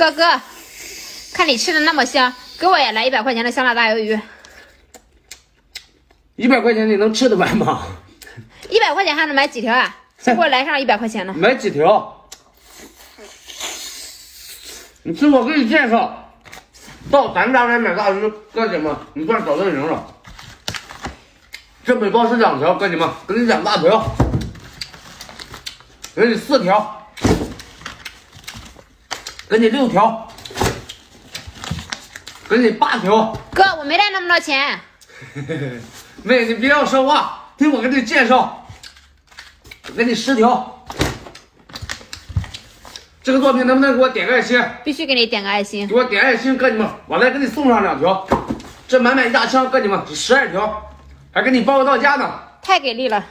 哥哥，看你吃的那么香，给我也来100块钱的香辣大鱿鱼。100块钱你能吃得完吗？100块钱还能买几条啊？给我来上100块钱的。买几条？你吃，我给你介绍，到咱们家来买大鱼，哥姐们，你算找对人了。这每包是2条，哥姐们，给你2大条，给你4条。 给你6条，给你8条。哥，我没带那么多钱。妹，你别要说话，听我给你介绍。给你10条。这个作品能不能给我点个爱心？必须给你点个爱心。给我点爱心，哥你们，我来给你送上2条。这满满一大箱，哥你们是12条，还给你包个到家呢。太给力了。